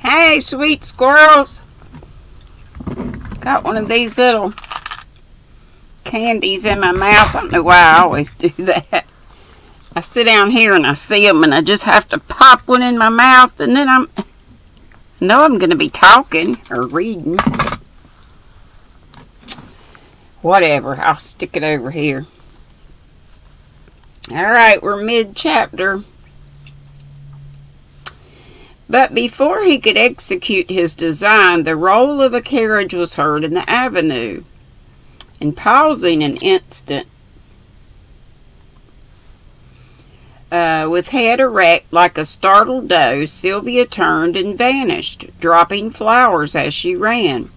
Hey, sweet squirrels. Got one of these little candies in my mouth. I don't know why I always do that. I sit down here and I see them and I just have to pop one in my mouth, and then I know I'm going to be talking or reading. Whatever, I'll stick it over here. Alright, we're mid-chapter. But before he could execute his design, the roll of a carriage was heard in the avenue. And pausing an instant, with head erect like a startled doe, Sylvia turned and vanished, dropping flowers as she ran.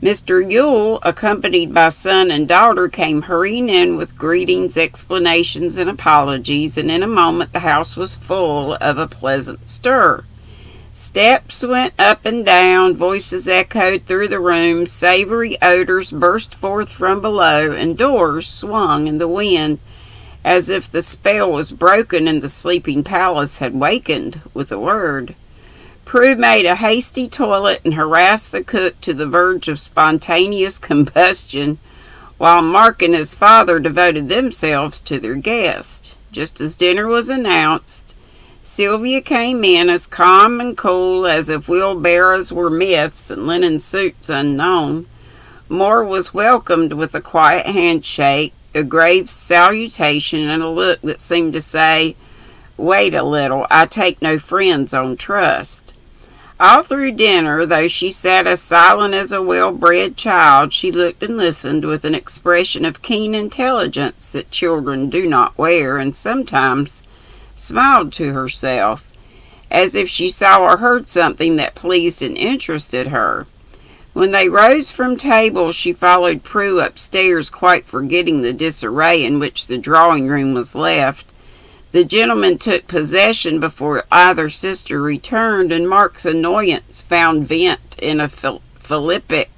Mr. Yule, accompanied by son and daughter, came hurrying in with greetings, explanations, and apologies, and in a moment the house was full of a pleasant stir. Steps went up and down, voices echoed through the room, savory odors burst forth from below, and doors swung in the wind, as if the spell was broken and the sleeping palace had wakened with a word. Prue made a hasty toilet and harassed the cook to the verge of spontaneous combustion, while Mark and his father devoted themselves to their guest. Just as dinner was announced, Sylvia came in as calm and cool as if wheelbarrows were myths and linen suits unknown. Moore was welcomed with a quiet handshake, a grave salutation, and a look that seemed to say, "Wait a little, I take no friends on trust." All through dinner, though she sat as silent as a well-bred child, she looked and listened with an expression of keen intelligence that children do not wear, and sometimes smiled to herself, as if she saw or heard something that pleased and interested her. When they rose from table, she followed Prue upstairs, quite forgetting the disarray in which the drawing-room was left. The gentlemen took possession before either sister returned, and Mark's annoyance found vent in a philippic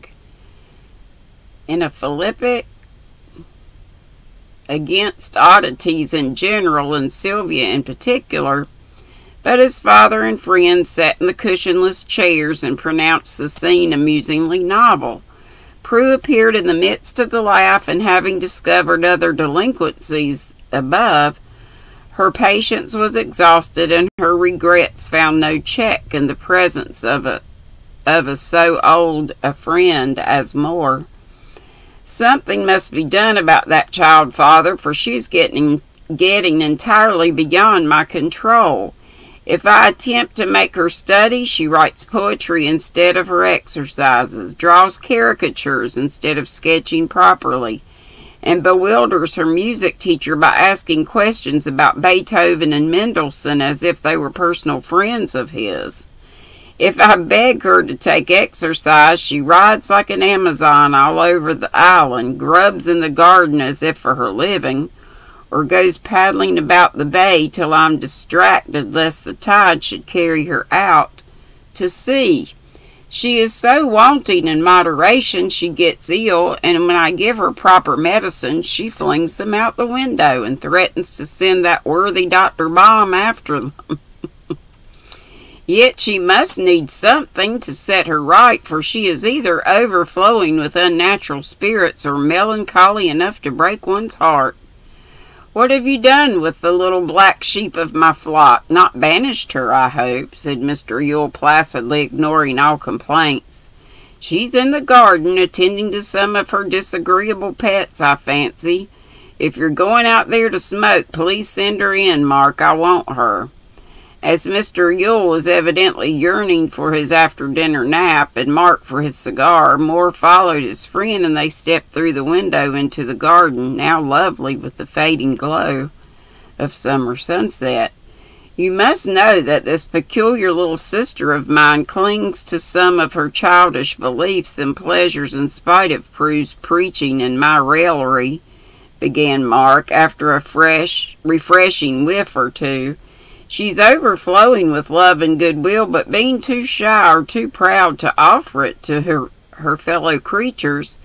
against oddities in general and Sylvia in particular. But his father and friends sat in the cushionless chairs and pronounced the scene amusingly novel. Prue appeared in the midst of the laugh, and having discovered other delinquencies above, her patience was exhausted and her regrets found no check in the presence of a so old a friend as Moore. Something must be done about that child, father, for she's getting entirely beyond my control. If I attempt to make her study, she writes poetry instead of her exercises, draws caricatures instead of sketching properly, and bewilders her music teacher by asking questions about Beethoven and Mendelssohn as if they were personal friends of his. If I beg her to take exercise, she rides like an Amazon all over the island, grubs in the garden as if for her living, or goes paddling about the bay till I'm distracted lest the tide should carry her out to sea. She is so wanting in moderation she gets ill, and when I give her proper medicine, she flings them out the window and threatens to send that worthy Dr. Baum after them. Yet she must need something to set her right, for she is either overflowing with unnatural spirits or melancholy enough to break one's heart. What have you done with the little black sheep of my flock? Not banished her, I hope, said Mr. Yule, placidly ignoring all complaints. She's in the garden, attending to some of her disagreeable pets, I fancy. If you're going out there to smoke, please send her in, Mark. I want her. As Mr. Yule was evidently yearning for his after-dinner nap and Mark for his cigar, Moore followed his friend, and they stepped through the window into the garden, now lovely with the fading glow of summer sunset. You must know that this peculiar little sister of mine clings to some of her childish beliefs and pleasures in spite of Prue's preaching and my raillery, began Mark, after a refreshing whiff or two. She's overflowing with love and goodwill, but being too shy or too proud to offer it to her fellow creatures,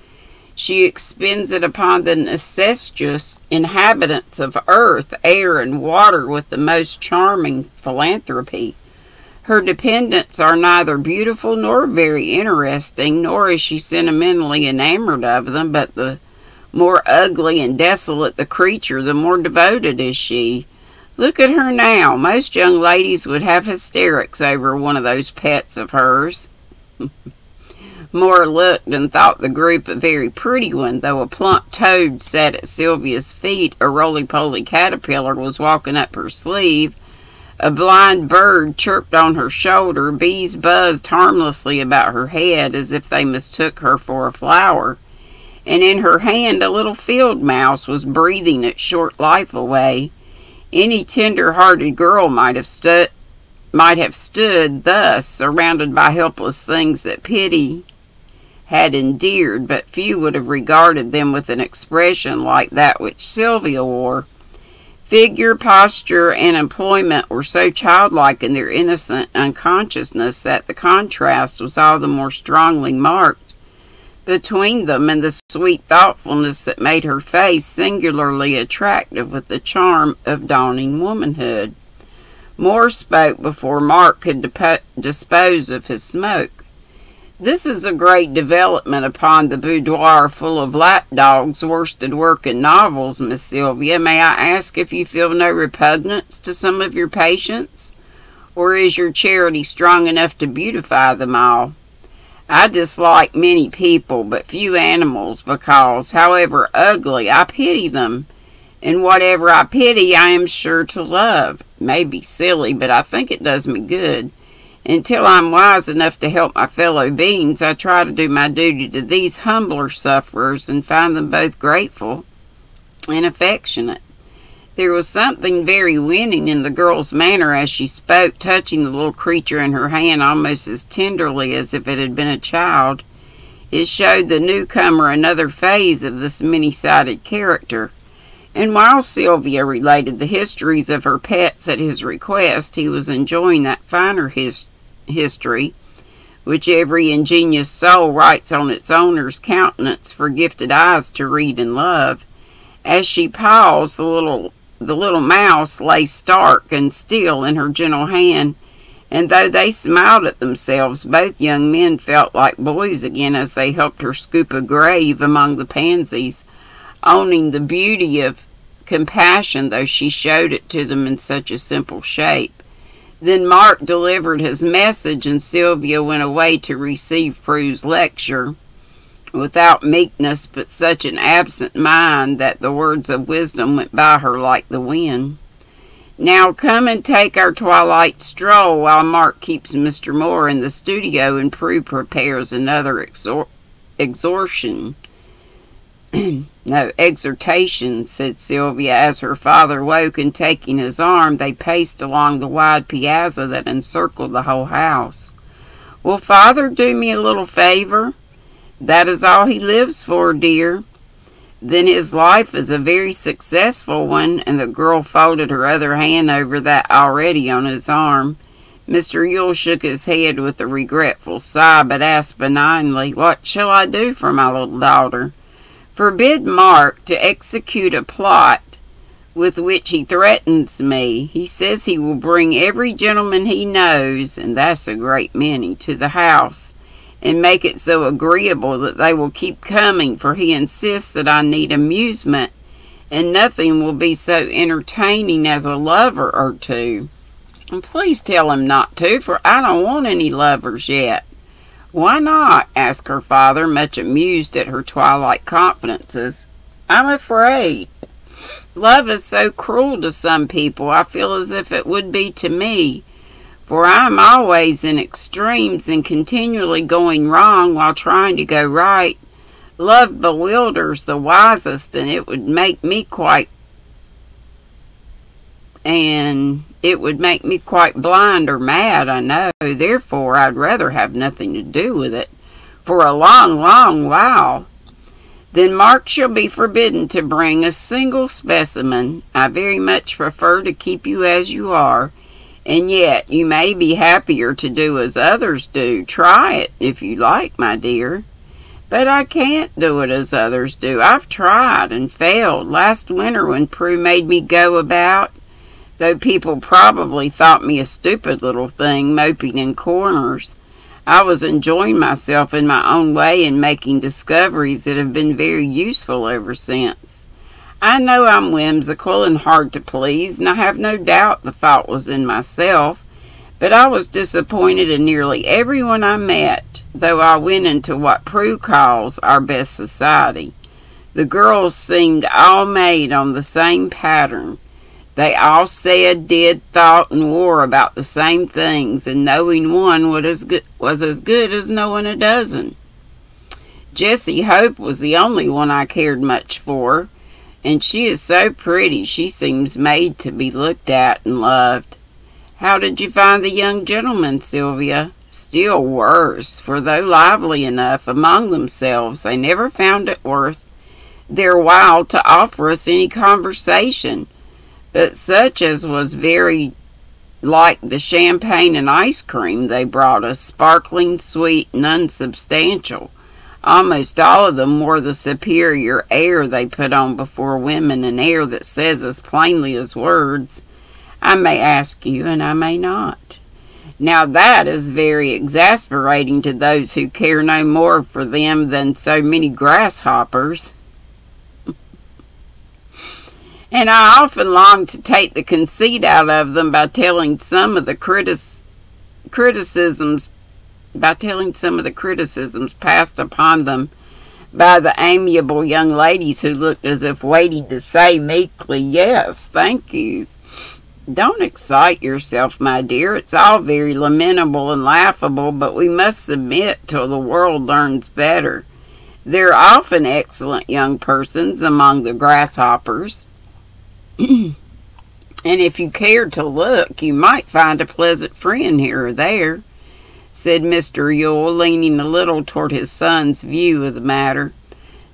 she expends it upon the necessitous inhabitants of earth, air, and water with the most charming philanthropy. Her dependents are neither beautiful nor very interesting, nor is she sentimentally enamored of them, but the more ugly and desolate the creature, the more devoted is she. Look at her now. Most young ladies would have hysterics over one of those pets of hers. Moore looked and thought the group a very pretty one, though a plump toad sat at Sylvia's feet, a roly-poly caterpillar was walking up her sleeve, a blind bird chirped on her shoulder. Bees buzzed harmlessly about her head as if they mistook her for a flower. And in her hand a little field mouse was breathing its short life away. Any tender-hearted girl might have stood thus, surrounded by helpless things that pity had endeared, but few would have regarded them with an expression like that which Sylvia wore. Figure, posture, and employment were so childlike in their innocent unconsciousness that the contrast was all the more strongly marked between them, and the sweet thoughtfulness that made her face singularly attractive with the charm of dawning womanhood. Moore spoke before Mark could dispose of his smoke. This is a great development upon the boudoir full of lapdogs, worsted work, and novels, Miss Sylvia. May I ask if you feel no repugnance to some of your patients? Or is your charity strong enough to beautify them all? I dislike many people, but few animals, because, however ugly, I pity them. And whatever I pity, I am sure to love. It may be silly, but I think it does me good. Until I'm wise enough to help my fellow beings, I try to do my duty to these humbler sufferers and find them both grateful and affectionate. There was something very winning in the girl's manner as she spoke, touching the little creature in her hand almost as tenderly as if it had been a child. It showed the newcomer another phase of this many-sided character. And while Sylvia related the histories of her pets at his request, he was enjoying that finer history, which every ingenious soul writes on its owner's countenance for gifted eyes to read and love. As she paused, the little mouse lay stark and still in her gentle hand, and though they smiled at themselves, both young men felt like boys again as they helped her scoop a grave among the pansies, owning the beauty of compassion, though she showed it to them in such a simple shape. Then Mark delivered his message, and Sylvia went away to receive Prue's lecture without meekness, but such an absent mind that the words of wisdom went by her like the wind. Now come and take our twilight stroll while Mark keeps Mr. Moore in the studio and Prue prepares another exhortation, said Sylvia, as her father woke and taking his arm, they paced along the wide piazza that encircled the whole house. Will Father do me a little favor? That is all he lives for, dear. Then his life is a very successful one, and the girl folded her other hand over that already on his arm. Mr. Yule shook his head with a regretful sigh, but asked benignly, What shall I do for my little daughter? Forbid Mark to execute a plot with which he threatens me. He says he will bring every gentleman he knows, and that's a great many, to the house, and make it so agreeable that they will keep coming, for he insists that I need amusement, and nothing will be so entertaining as a lover or two. And please tell him not to, for I don't want any lovers yet. Why not? Asked her father, much amused at her twilight confidences. I'm afraid. Love is so cruel to some people, I feel as if it would be to me, for I am always in extremes and continually going wrong while trying to go right. Love bewilders the wisest, and it would make me quite blind or mad, I know. Therefore, I'd rather have nothing to do with it for a long, long while. Then Mark shall be forbidden to bring a single specimen. I very much prefer to keep you as you are, and yet you may be happier to do as others do. Try it, if you like, my dear. But I can't do it as others do. I've tried and failed. Last winter when Prue made me go about though people probably thought me a stupid little thing moping in corners. I was enjoying myself in my own way and making discoveries that have been very useful ever since. I know I'm whimsical and hard to please, and I have no doubt the fault was in myself, but I was disappointed in nearly everyone I met, though I went into what Prue calls our best society. The girls seemed all made on the same pattern. They all said, did, thought, and wore about the same things, and knowing one was as good as knowing a dozen. Jessie Hope was the only one I cared much for, and she is so pretty, she seems made to be looked at and loved. How did you find the young gentlemen, Sylvia? Still worse, for though lively enough among themselves, they never found it worth their while to offer us any conversation, but such as was very like the champagne and ice cream they brought us, sparkling, sweet, and unsubstantial. Almost all of them wore the superior air they put on before women, an air that says as plainly as words, I may ask you and I may not. Now that is very exasperating to those who care no more for them than so many grasshoppers. And I often longed to take the conceit out of them by telling some of the criticisms passed upon them by the amiable young ladies who looked as if waiting to say meekly, yes, thank you. Don't excite yourself, my dear. It's all very lamentable and laughable, but we must submit till the world learns better. There are often excellent young persons among the grasshoppers, and if you cared to look, you might find a pleasant friend here or there, said Mr. Yule, leaning a little toward his son's view of the matter.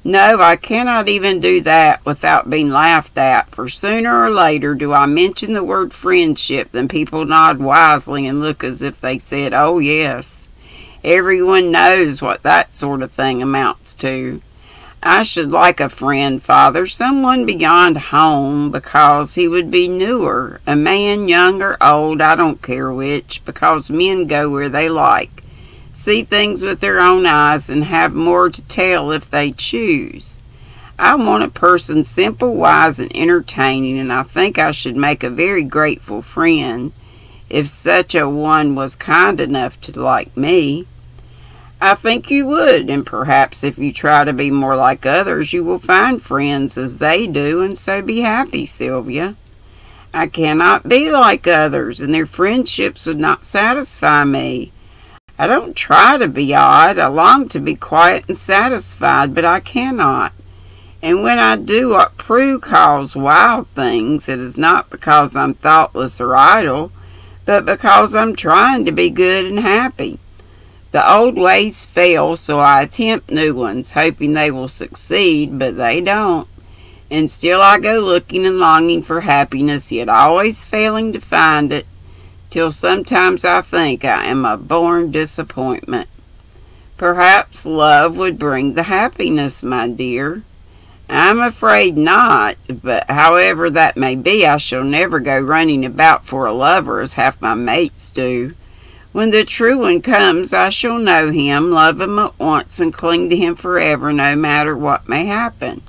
No, I cannot even do that without being laughed at, for sooner or later do I mention the word friendship than people nod wisely and look as if they said, oh yes, everyone knows what that sort of thing amounts to. I should like a friend, Father, someone beyond home, because he would be newer, a man, young or old, I don't care which, because men go where they like, see things with their own eyes, and have more to tell if they choose. I want a person simple, wise, and entertaining, and I think I should make a very grateful friend if such a one was kind enough to like me. I think you would, and perhaps if you try to be more like others, you will find friends as they do, and so be happy, Sylvia. I cannot be like others, and their friendships would not satisfy me. I don't try to be odd. I long to be quiet and satisfied, but I cannot. And when I do what Prue calls wild things, it is not because I'm thoughtless or idle, but because I'm trying to be good and happy. The old ways fail, so I attempt new ones, hoping they will succeed, but they don't. And still I go looking and longing for happiness, yet always failing to find it, till sometimes I think I am a born disappointment. Perhaps love would bring the happiness, my dear. I'm afraid not, but however that may be, I shall never go running about for a lover as half my mates do. When the true one comes, I shall know him, love him at once, and cling to him forever, no matter what may happen.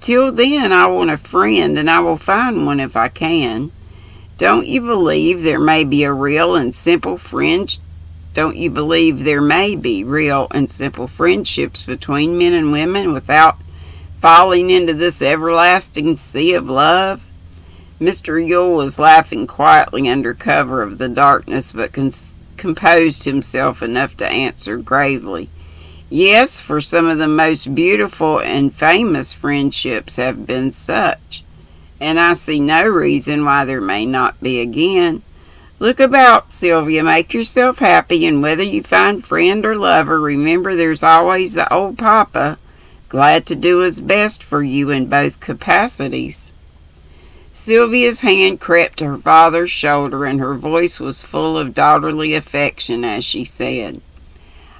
Till then, I want a friend, and I will find one if I can. Don't you believe there may be real and simple friendships between men and women without falling into this everlasting sea of love? Mr. Yule was laughing quietly under cover of the darkness, but composed himself enough to answer gravely. Yes, for some of the most beautiful and famous friendships have been such. And I see no reason why there may not be again. Look about, Sylvia, make yourself happy, and whether you find friend or lover, remember there's always the old papa, glad to do his best for you in both capacities. Sylvia's hand crept to her father's shoulder, and her voice was full of daughterly affection as she said,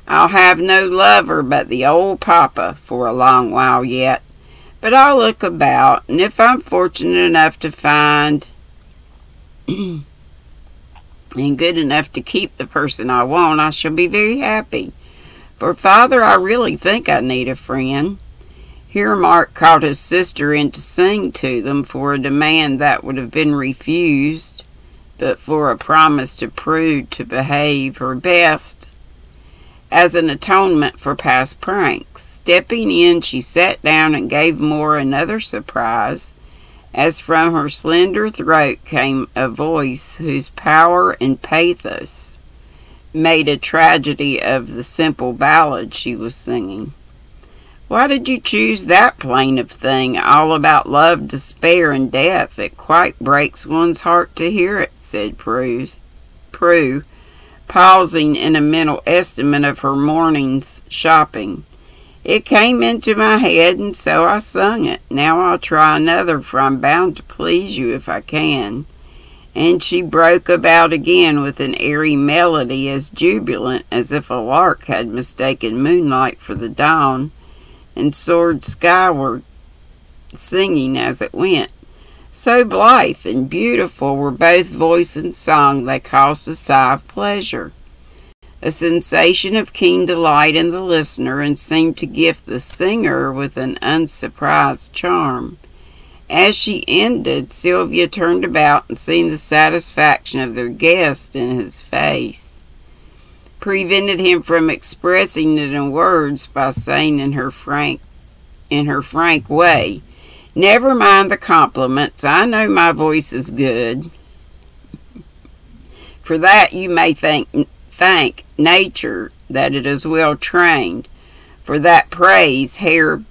I'll have no lover but the old papa for a long while yet. But I'll look about, and if I'm fortunate enough to find and good enough to keep the person I want, I shall be very happy. For, Father, I really think I need a friend. Here Mark called his sister in to sing to them for a demand that would have been refused, but for a promise to Prude to behave her best as an atonement for past pranks. Stepping in, she sat down and gave Moore another surprise, as from her slender throat came a voice whose power and pathos made a tragedy of the simple ballad she was singing. "Why did you choose that plaintive thing, all about love, despair, and death? It quite breaks one's heart to hear it," said Prue, pausing in a mental estimate of her morning's shopping. "It came into my head, and so I sung it. Now I'll try another, for I'm bound to please you if I can." And she broke about again with an airy melody as jubilant as if a lark had mistaken moonlight for the dawn and soared skyward, singing as it went. So blithe and beautiful were both voice and song, they caused a sigh of pleasure, a sensation of keen delight in the listener, and seemed to gift the singer with an unsurprised charm. As she ended, Sylvia turned about and seen the satisfaction of their guest in his face prevented him from expressing it in words by saying in her frank way, "Never mind the compliments. I know my voice is good. For that you may thank nature that it is well trained. For that praise Herr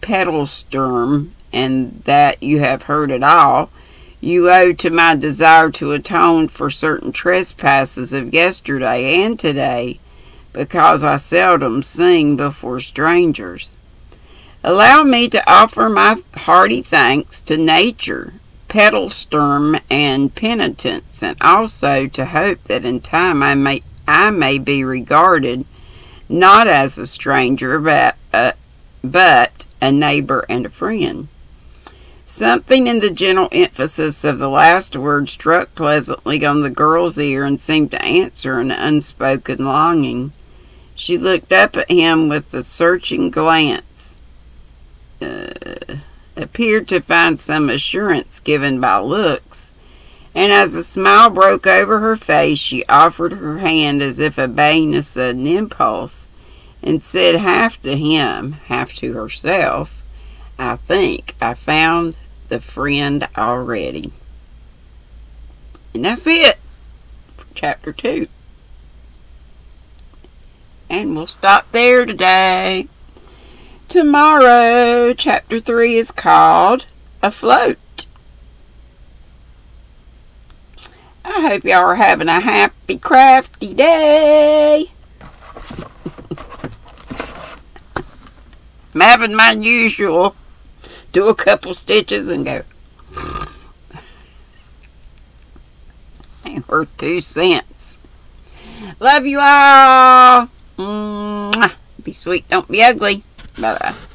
Pedalsturm, and that you have heard it all, you owe to my desire to atone for certain trespasses of yesterday and today, because I seldom sing before strangers. Allow me to offer my hearty thanks to nature, Pedalsturm, and penitence, and also to hope that in time I may be regarded not as a stranger, but a neighbor and a friend." Something in the gentle emphasis of the last word struck pleasantly on the girl's ear and seemed to answer an unspoken longing. She looked up at him with a searching glance, appeared to find some assurance given by looks, and as a smile broke over her face, she offered her hand as if obeying a sudden impulse, and said half to him, half to herself, "I think I found the friend already." And that's it for chapter 2. And we'll stop there today. Tomorrow, chapter 3 is called Afloat. I hope y'all are having a happy, crafty day. I'm having my usual. Do a couple stitches and go. Ain't worth 2 cents. Love you all. Mwah. Be sweet, don't be ugly. Bye-bye.